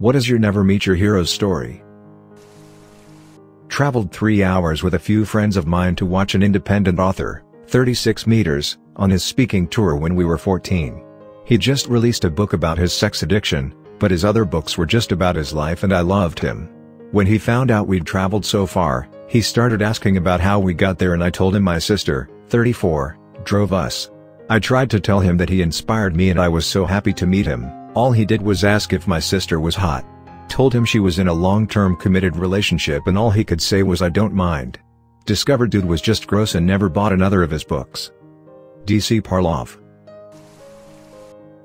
What is your never meet your hero's story? Traveled 3 hours with a few friends of mine to watch an independent author, 36 meters, on his speaking tour when we were 14. He just released a book about his sex addiction, but his other books were just about his life and I loved him. When he found out we'd traveled so far, he started asking about how we got there and I told him my sister, 34, drove us. I tried to tell him that he inspired me and I was so happy to meet him. All he did was ask if my sister was hot. Told him she was in a long-term committed relationship and all he could say was I don't mind. Discovered dude was just gross and never bought another of his books. DC Parlov.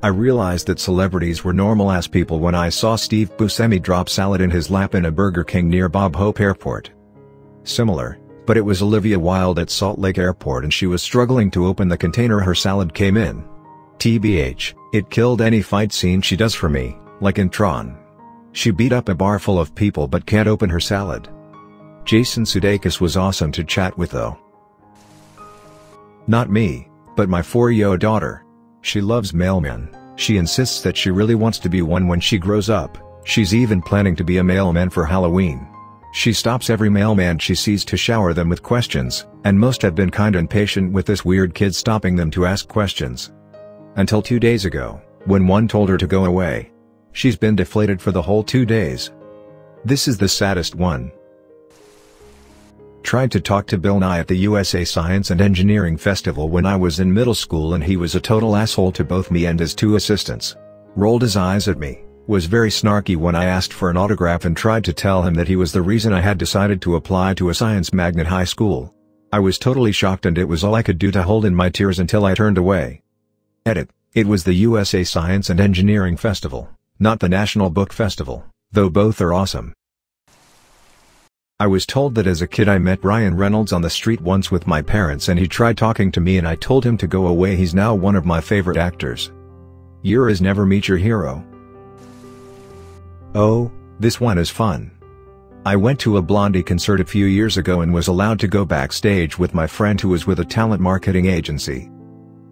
I realized that celebrities were normal-ass people when I saw Steve Buscemi drop salad in his lap in a Burger King near Bob Hope Airport. Similar, but it was Olivia Wilde at Salt Lake Airport and she was struggling to open the container her salad came in. TBH, it killed any fight scene she does for me, like in Tron. She beat up a bar full of people but can't open her salad. Jason Sudeikis was awesome to chat with though. Not me, but my 4-year-old daughter. She loves mailmen. She insists that she really wants to be one when she grows up. She's even planning to be a mailman for Halloween. She stops every mailman she sees to shower them with questions, and most have been kind and patient with this weird kid stopping them to ask questions. Until 2 days ago, when one told her to go away. She's been deflated for the whole 2 days. This is the saddest one. Tried to talk to Bill Nye at the USA Science and Engineering Festival when I was in middle school and he was a total asshole to both me and his 2 assistants. Rolled his eyes at me. Was very snarky when I asked for an autograph and tried to tell him that he was the reason I had decided to apply to a science mag at high school. I was totally shocked and it was all I could do to hold in my tears until I turned away. Edit. It was the USA Science and Engineering Festival, not the National Book Festival, though both are awesome. I was told that as a kid I met Ryan Reynolds on the street once with my parents and he tried talking to me and I told him to go away. He's now one of my favorite actors. Your is never meet your hero. Oh, this one is fun. I went to a Blondie concert a few years ago and was allowed to go backstage with my friend who was with a talent marketing agency.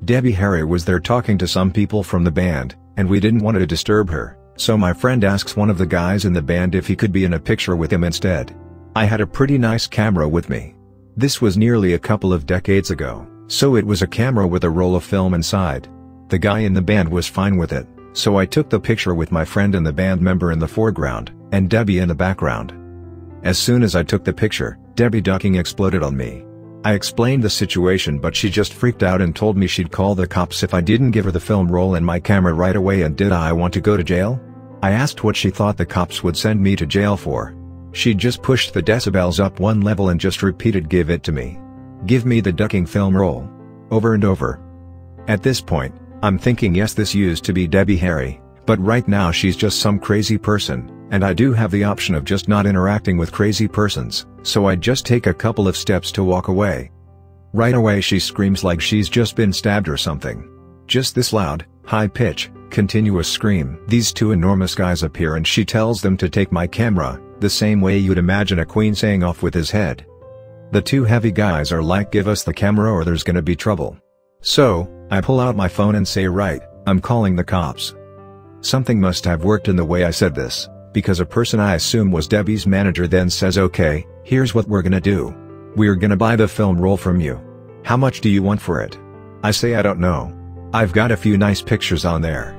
Debbie Harry was there talking to some people from the band, and we didn't want to disturb her, so my friend asks one of the guys in the band if he could be in a picture with him instead. I had a pretty nice camera with me. This was nearly a couple of decades ago, so it was a camera with a roll of film inside. The guy in the band was fine with it. So I took the picture with my friend and the band member in the foreground, and Debbie in the background. As soon as I took the picture, Debbie ducking exploded on me. I explained the situation but she just freaked out and told me she'd call the cops if I didn't give her the film roll and my camera right away. And did I want to go to jail? I asked what she thought the cops would send me to jail for. She just pushed the decibels up one level and just repeated, "Give it to me. Give me the ducking film roll." Over and over. At this point, I'm thinking, yes, this used to be Debbie Harry, but right now she's just some crazy person, and I do have the option of just not interacting with crazy persons, so I just take a couple of steps to walk away. Right away she screams like she's just been stabbed or something. Just this loud, high-pitch, continuous scream. These 2 enormous guys appear and she tells them to take my camera, the same way you'd imagine a queen saying off with his head. The 2 heavy guys are like, "Give us the camera or there's gonna be trouble." So, I pull out my phone and say, "Right, I'm calling the cops." Something must have worked in the way I said this, because a person I assume was Debbie's manager then says, "Okay, here's what we're gonna do. We're gonna buy the film roll from you. How much do you want for it?" I say, "I don't know. I've got a few nice pictures on there.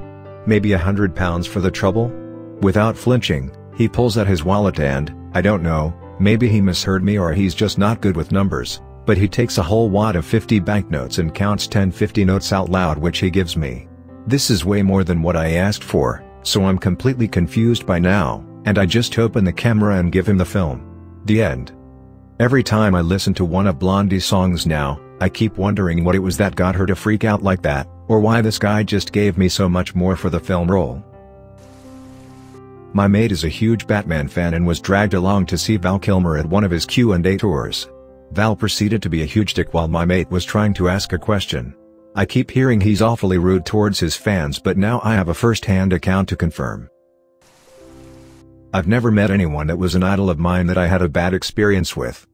Maybe £100 for the trouble?" Without flinching, he pulls out his wallet and, I don't know, maybe he misheard me or he's just not good with numbers, but he takes a whole wad of 50 banknotes and counts 10 50 notes out loud, which he gives me. This is way more than what I asked for, so I'm completely confused by now, and I just open the camera and give him the film. The end. Every time I listen to one of Blondie's songs now, I keep wondering what it was that got her to freak out like that, or why this guy just gave me so much more for the film role. My mate is a huge Batman fan and was dragged along to see Val Kilmer at one of his Q&A tours. Val proceeded to be a huge dick while my mate was trying to ask a question. I keep hearing he's awfully rude towards his fans, but now I have a first-hand account to confirm. I've never met anyone that was an idol of mine that I had a bad experience with.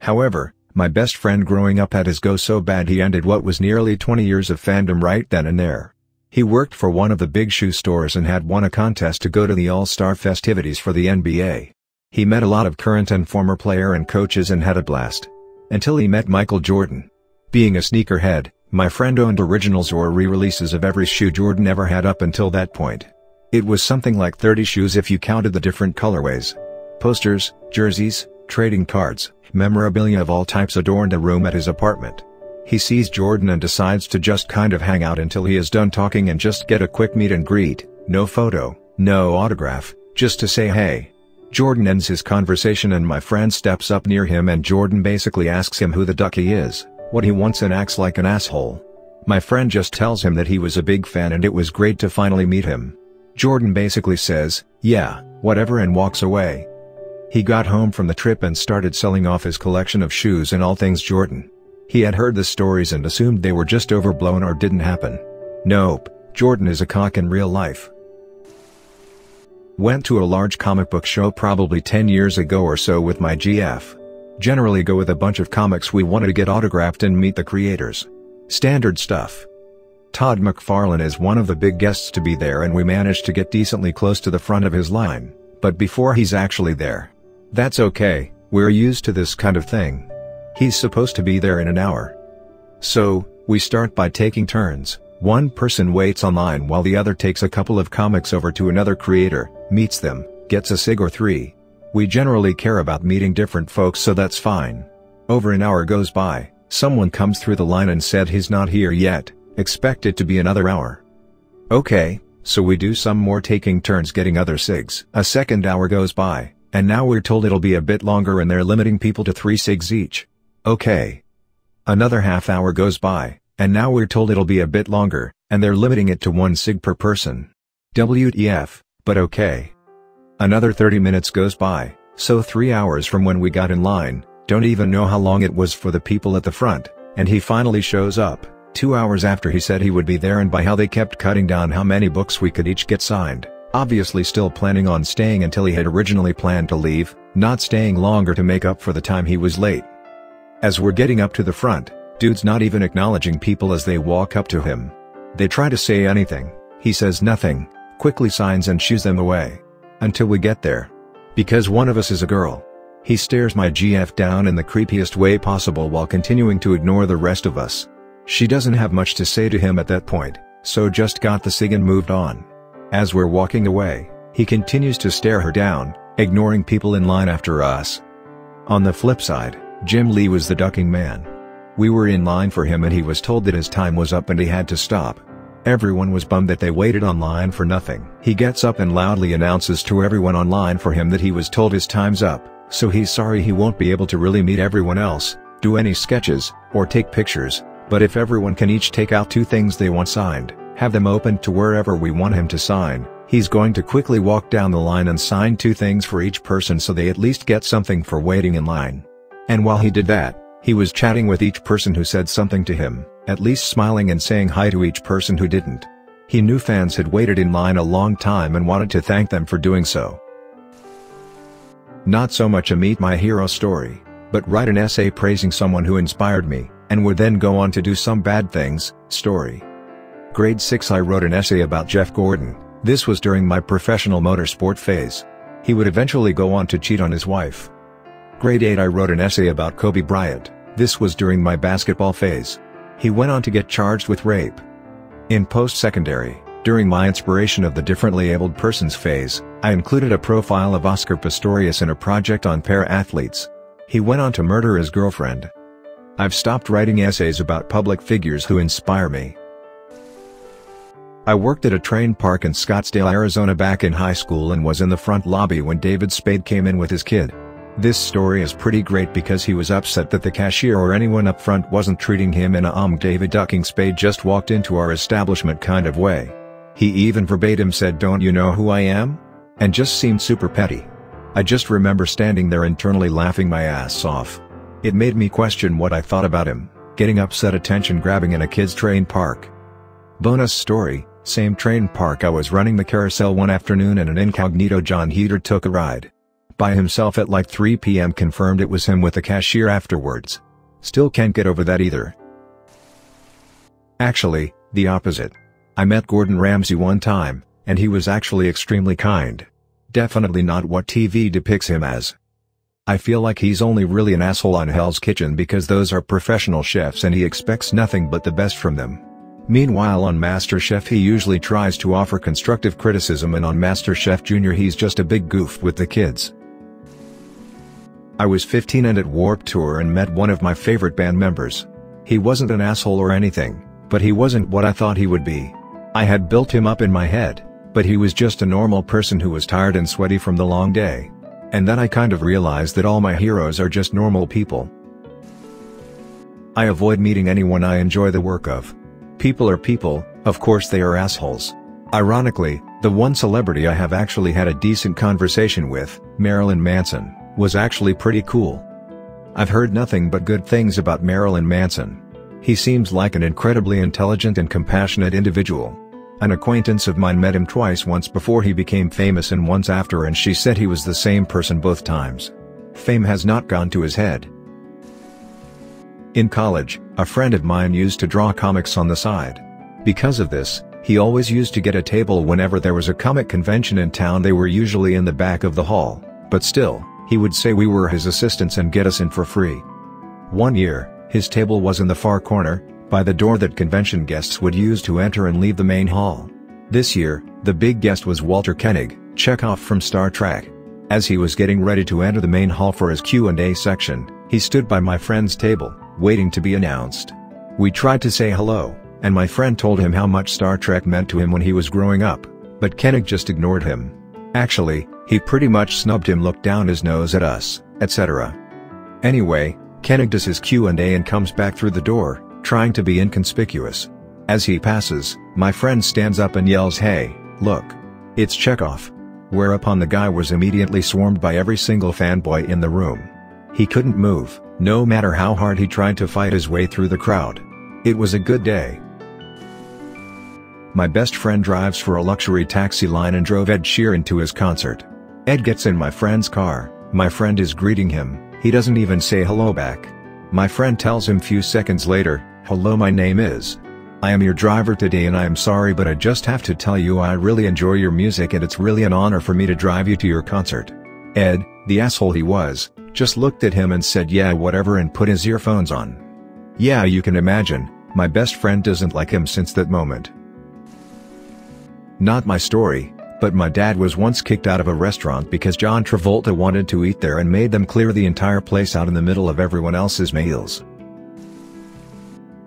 However, my best friend growing up had his go so bad he ended what was nearly 20 years of fandom right then and there. He worked for one of the big shoe stores and had won a contest to go to the All-Star festivities for the NBA. He met a lot of current and former player and coaches and had a blast. Until he met Michael Jordan. Being a sneakerhead, my friend owned originals or re-releases of every shoe Jordan ever had up until that point. It was something like 30 shoes if you counted the different colorways. Posters, jerseys, trading cards, memorabilia of all types adorned a room at his apartment. He sees Jordan and decides to just kind of hang out until he is done talking and just get a quick meet and greet, no photo, no autograph, just to say hey. Jordan ends his conversation and my friend steps up near him and Jordan basically asks him who the duck he is, what he wants and acts like an asshole. My friend just tells him that he was a big fan and it was great to finally meet him. Jordan basically says, yeah, whatever and walks away. He got home from the trip and started selling off his collection of shoes and all things Jordan. He had heard the stories and assumed they were just overblown or didn't happen. Nope, Jordan is a cock in real life. Went to a large comic book show probably 10 years ago or so with my GF. Generally go with a bunch of comics we wanted to get autographed and meet the creators. Standard stuff. Todd McFarlane is one of the big guests to be there and we managed to get decently close to the front of his line, but before he's actually there. That's okay, we're used to this kind of thing. He's supposed to be there in an hour. So, we start by taking turns. One person waits online while the other takes a couple of comics over to another creator, meets them, gets a cig or three. We generally care about meeting different folks so that's fine. Over an hour goes by, someone comes through the line and said he's not here yet, expect it to be another hour. Okay, so we do some more taking turns getting other cigs. A second hour goes by, and now we're told it'll be a bit longer and they're limiting people to 3 cigs each. Okay. Another half hour goes by. And now we're told it'll be a bit longer, and they're limiting it to 1 cig per person. WTF, but okay. Another 30 minutes goes by, so 3 hours from when we got in line, don't even know how long it was for the people at the front, and he finally shows up, 2 hours after he said he would be there and by how they kept cutting down how many books we could each get signed, obviously still planning on staying until he had originally planned to leave, not staying longer to make up for the time he was late. As we're getting up to the front, dude's not even acknowledging people as they walk up to him. They try to say anything, he says nothing, quickly signs and shoos them away. Until we get there. Because one of us is a girl. He stares my GF down in the creepiest way possible while continuing to ignore the rest of us. She doesn't have much to say to him at that point, so just got the cig and moved on. As we're walking away, he continues to stare her down, ignoring people in line after us. On the flip side, Jim Lee was the ducking man. We were in line for him and he was told that his time was up and he had to stop. Everyone was bummed that they waited online for nothing. He gets up and loudly announces to everyone online for him that he was told his time's up, so he's sorry he won't be able to really meet everyone else, do any sketches, or take pictures, but if everyone can each take out 2 things they want signed, have them opened to wherever we want him to sign, he's going to quickly walk down the line and sign 2 things for each person so they at least get something for waiting in line. And while he did that, he was chatting with each person who said something to him, at least smiling and saying hi to each person who didn't. He knew fans had waited in line a long time and wanted to thank them for doing so. Not so much a meet my hero story, but write an essay praising someone who inspired me, and would then go on to do some bad things, story. Grade 6 I wrote an essay about Jeff Gordon, this was during my professional motorsport phase. He would eventually go on to cheat on his wife. Grade 8 I wrote an essay about Kobe Bryant, this was during my basketball phase. He went on to get charged with rape. In post-secondary, during my inspiration of the differently abled persons phase, I included a profile of Oscar Pistorius in a project on para-athletes. He went on to murder his girlfriend. I've stopped writing essays about public figures who inspire me. I worked at a train park in Scottsdale, Arizona back in high school and was in the front lobby when David Spade came in with his kid. This story is pretty great because he was upset that the cashier or anyone up front wasn't treating him in a David Ducking Spade just walked into our establishment kind of way. He even verbatim said, "Don't you know who I am?" and just seemed super petty. I just remember standing there internally laughing my ass off. It made me question what I thought about him, getting upset attention grabbing in a kid's train park. Bonus story, same train park I was running the carousel one afternoon and an incognito John Heder took a ride. By himself at like 3 p.m. confirmed it was him with the cashier afterwards. Still can't get over that either. Actually, the opposite. I met Gordon Ramsay one time, and he was actually extremely kind. Definitely not what TV depicts him as. I feel like he's only really an asshole on Hell's Kitchen because those are professional chefs and he expects nothing but the best from them. Meanwhile on Master Chef he usually tries to offer constructive criticism, and on Master Chef Junior he's just a big goof with the kids. I was 15 and at Warped Tour and met one of my favorite band members. He wasn't an asshole or anything, but he wasn't what I thought he would be. I had built him up in my head, but he was just a normal person who was tired and sweaty from the long day. And then I kind of realized that all my heroes are just normal people. I avoid meeting anyone I enjoy the work of. People are people, of course they are assholes. Ironically, the one celebrity I have actually had a decent conversation with, Marilyn Manson, was actually pretty cool. I've heard nothing but good things about Marilyn Manson. He seems like an incredibly intelligent and compassionate individual. An acquaintance of mine met him twice, once before he became famous and once after, and she said he was the same person both times. Fame has not gone to his head. In college, a friend of mine used to draw comics on the side. Because of this, he always used to get a table whenever there was a comic convention in town. They were usually in the back of the hall, but still, he would say we were his assistants and get us in for free. One year, his table was in the far corner, by the door that convention guests would use to enter and leave the main hall. This year, the big guest was Walter Koenig, Chekov from Star Trek. As he was getting ready to enter the main hall for his Q&A section, he stood by my friend's table, waiting to be announced. We tried to say hello, and my friend told him how much Star Trek meant to him when he was growing up, but Koenig just ignored him. Actually, he pretty much snubbed him, looked down his nose at us, etc. Anyway, Koenig does his Q&A and comes back through the door, trying to be inconspicuous. As he passes, my friend stands up and yells, "Hey, look! It's Chekov!" Whereupon the guy was immediately swarmed by every single fanboy in the room. He couldn't move, no matter how hard he tried to fight his way through the crowd. It was a good day. My best friend drives for a luxury taxi line and drove Ed Sheeran to his concert. Ed gets in my friend's car, my friend is greeting him, he doesn't even say hello back. My friend tells him few seconds later, "Hello, my name is. I am your driver today and I am sorry, but I just have to tell you I really enjoy your music and it's really an honor for me to drive you to your concert." Ed, the asshole he was, just looked at him and said yeah whatever and put his earphones on. Yeah, you can imagine, my best friend doesn't like him since that moment. Not my story, but my dad was once kicked out of a restaurant because John Travolta wanted to eat there and made them clear the entire place out in the middle of everyone else's meals.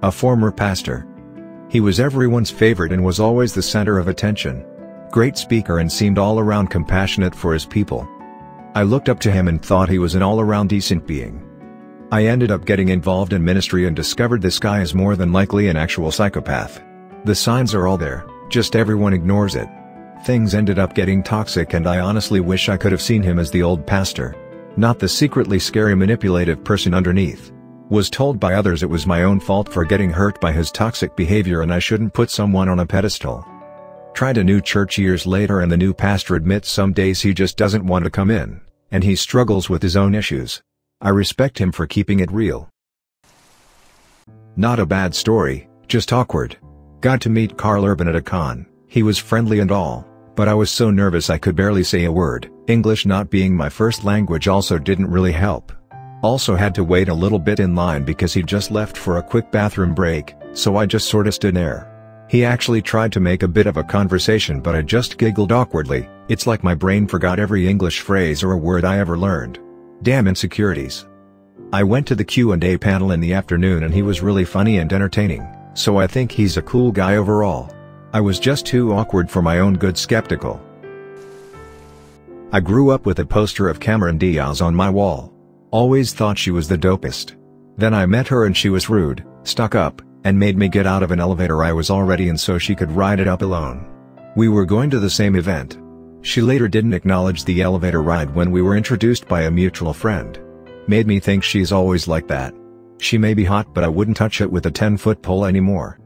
A former pastor. He was everyone's favorite and was always the center of attention. Great speaker and seemed all around compassionate for his people. I looked up to him and thought he was an all-around decent being. I ended up getting involved in ministry and discovered this guy is more than likely an actual psychopath. The signs are all there, just everyone ignores it. Things ended up getting toxic and I honestly wish I could have seen him as the old pastor. Not the secretly scary manipulative person underneath. Was told by others it was my own fault for getting hurt by his toxic behavior and I shouldn't put someone on a pedestal. Tried a new church years later and the new pastor admits some days he just doesn't want to come in, and he struggles with his own issues. I respect him for keeping it real. Not a bad story, just awkward. Got to meet Karl Urban at a con. He was friendly and all, but I was so nervous I could barely say a word. English not being my first language also didn't really help. Also had to wait a little bit in line because he just left for a quick bathroom break, so I just sorta stood there. He actually tried to make a bit of a conversation but I just giggled awkwardly. It's like my brain forgot every English phrase or word I ever learned. Damn insecurities. I went to the Q&A panel in the afternoon and he was really funny and entertaining, so I think he's a cool guy overall. I was just too awkward for my own good, skeptical. I grew up with a poster of Cameron Diaz on my wall. Always thought she was the dopest. Then I met her and she was rude, stuck up, and made me get out of an elevator I was already in so she could ride it up alone. We were going to the same event. She later didn't acknowledge the elevator ride when we were introduced by a mutual friend. Made me think she's always like that. She may be hot but I wouldn't touch it with a 10-foot pole anymore.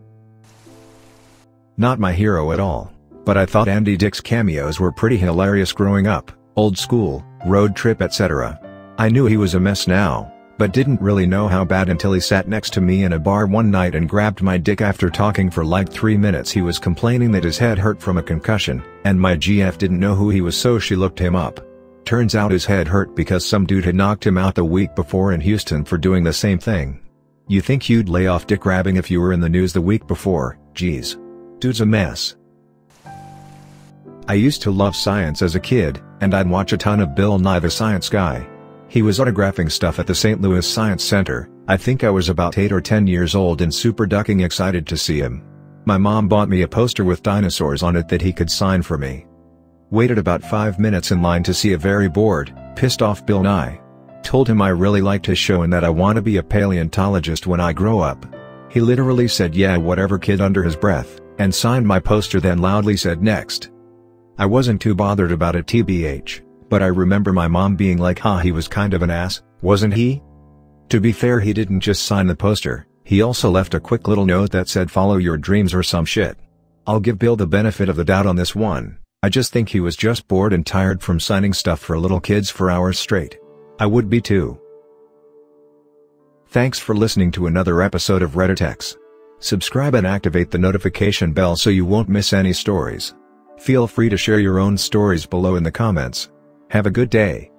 Not my hero at all, but I thought Andy Dick's cameos were pretty hilarious growing up, old school, road trip etc. I knew he was a mess now, but didn't really know how bad until he sat next to me in a bar one night and grabbed my dick. After talking for like 3 minutes, he was complaining that his head hurt from a concussion, and my GF didn't know who he was, so she looked him up. Turns out his head hurt because some dude had knocked him out the week before in Houston for doing the same thing. You think you'd lay off dick grabbing if you were in the news the week before, geez. Dude's a mess. I used to love science as a kid, and I'd watch a ton of Bill Nye the Science Guy. He was autographing stuff at the St. Louis Science Center. I think I was about 8 or 10 years old and super ducking excited to see him. My mom bought me a poster with dinosaurs on it that he could sign for me. Waited about 5 minutes in line to see a very bored, pissed off Bill Nye. Told him I really liked his show and that I want to be a paleontologist when I grow up. He literally said yeah whatever kid under his breath, and signed my poster, then loudly said next. I wasn't too bothered about it TBH, but I remember my mom being like, ha, he was kind of an ass, wasn't he? To be fair, he didn't just sign the poster, he also left a quick little note that said follow your dreams or some shit. I'll give Bill the benefit of the doubt on this one, I just think he was just bored and tired from signing stuff for little kids for hours straight. I would be too. Thanks for listening to another episode of Redditex. Subscribe and activate the notification bell so you won't miss any stories. Feel free to share your own stories below in the comments. Have a good day.